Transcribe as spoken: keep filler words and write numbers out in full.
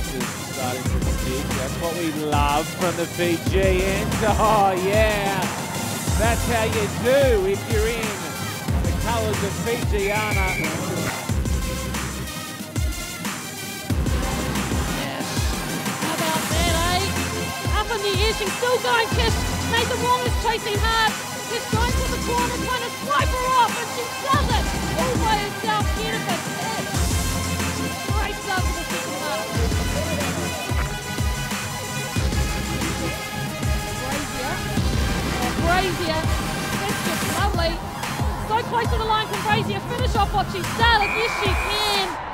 pass is starting to stick. That's what we love from the Fijians. Oh, yeah. That's how you do if you're in the colours of Fijiana. Yes. How about that, eh? Up in the air, she's still going, Kish. Nathan Wallace chasing hard. Kish going to the corner, trying to swipe her off, and she does it all by herself. Beautiful. Brazier, that's just lovely. So close to the line from Brazier, finish off what she started, yes she can.